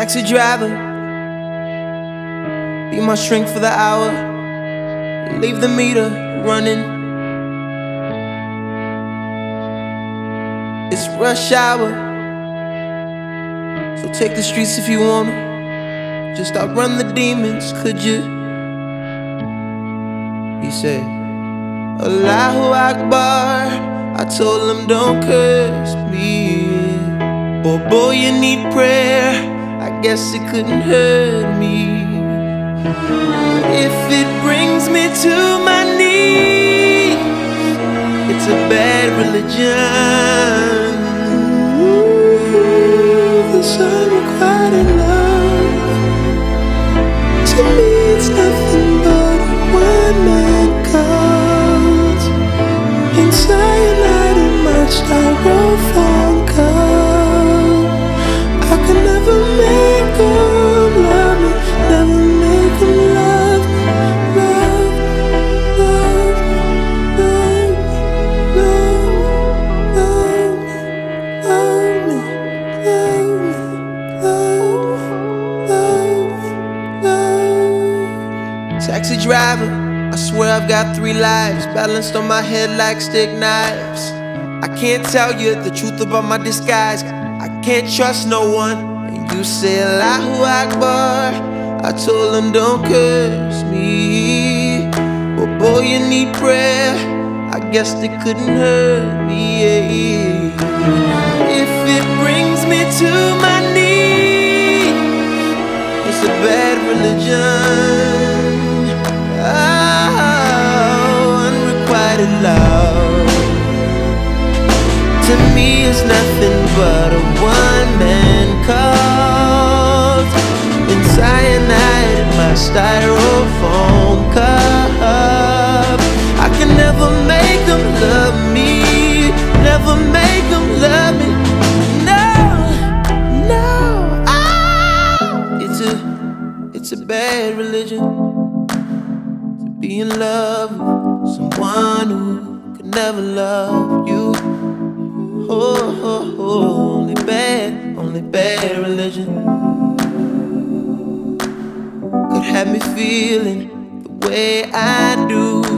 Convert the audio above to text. Taxi driver, be my shrink for the hour. Leave the meter running. It's rush hour, so take the streets if you wanna. Just outrun the demons, could you? He said, Allahu Akbar. I told him don't curse me. Oh boy, you need prayer, I guess it couldn't hurt me. If it brings me to my knees, it's a bad religion. Ooh, the sun required in love. To me it's nothing but one man cult. Inside I don't much styrofoam cup. Taxi driver, I swear I've got 3 lives balanced on my head like stick knives. I can't tell you the truth about my disguise. I can't trust no one. And you say Allahu Akbar, I told him don't curse me. But boy, you need prayer, I guess they couldn't hurt me. If it brings me to my knees, it's a bad religion. Love to me is nothing but a one-man cult. In cyanide in my styrofoam cup, I can never make them love me. Never make them love me. No, no, oh. It's a bad religion to be in love. Someone who could never love you. Oh, oh, oh, only bad religion could have me feeling the way I do.